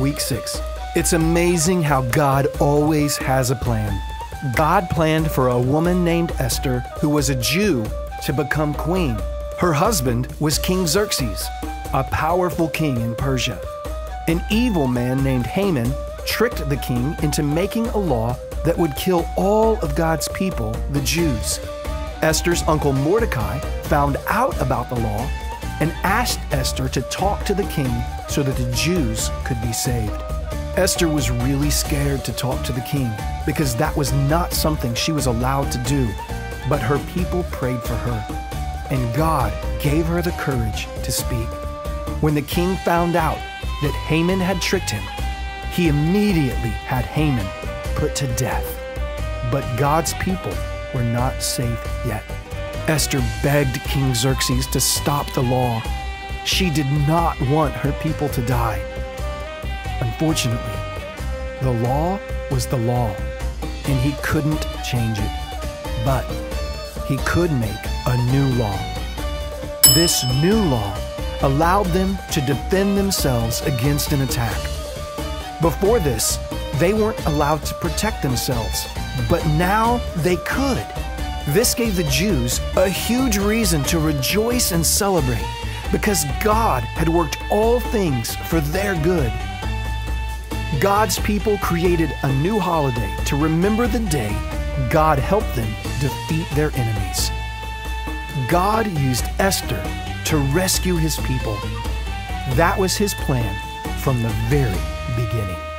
week 6. It's amazing how God always has a plan. God planned for a woman named Esther, who was a Jew, to become queen. Her husband was King Xerxes, a powerful king in Persia. An evil man named Haman tricked the king into making a law that would kill all of God's people, the Jews. Esther's uncle Mordecai found out about the law and asked Esther to talk to the king so that the Jews could be saved. Esther was really scared to talk to the king because that was not something she was allowed to do, but her people prayed for her, and God gave her the courage to speak. When the king found out that Haman had tricked him, he immediately had Haman put to death. But God's people were not safe yet. Esther begged King Xerxes to stop the law. She did not want her people to die. Unfortunately, the law was the law, and he couldn't change it. But he could make a new law. This new law allowed them to defend themselves against an attack. Before this, they weren't allowed to protect themselves, but now they could. This gave the Jews a huge reason to rejoice and celebrate, because God had worked all things for their good. God's people created a new holiday to remember the day God helped them defeat their enemies. God used Esther to rescue his people. That was his plan from the very beginning.